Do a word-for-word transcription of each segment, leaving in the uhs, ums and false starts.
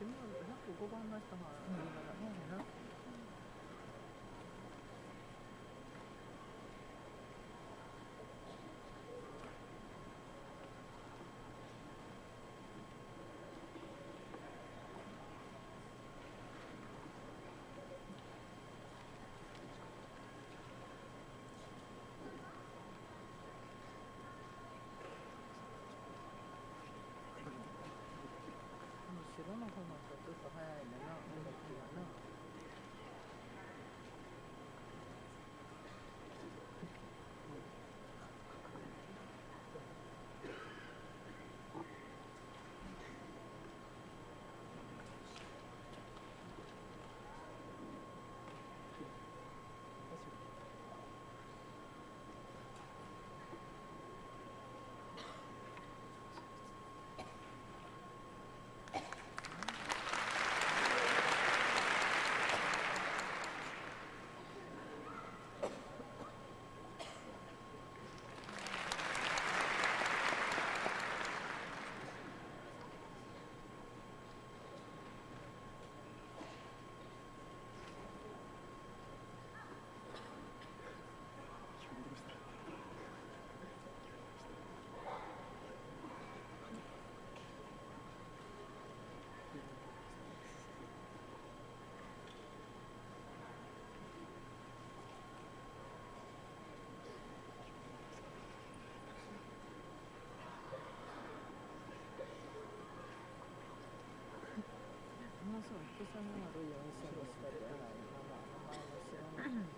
いちまんひゃくごばんの人が今だね。白の方がちょっと早いんだな、動きがな。そう、お子さんのあるように過ごしたり、あら、名前も知らない。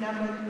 Number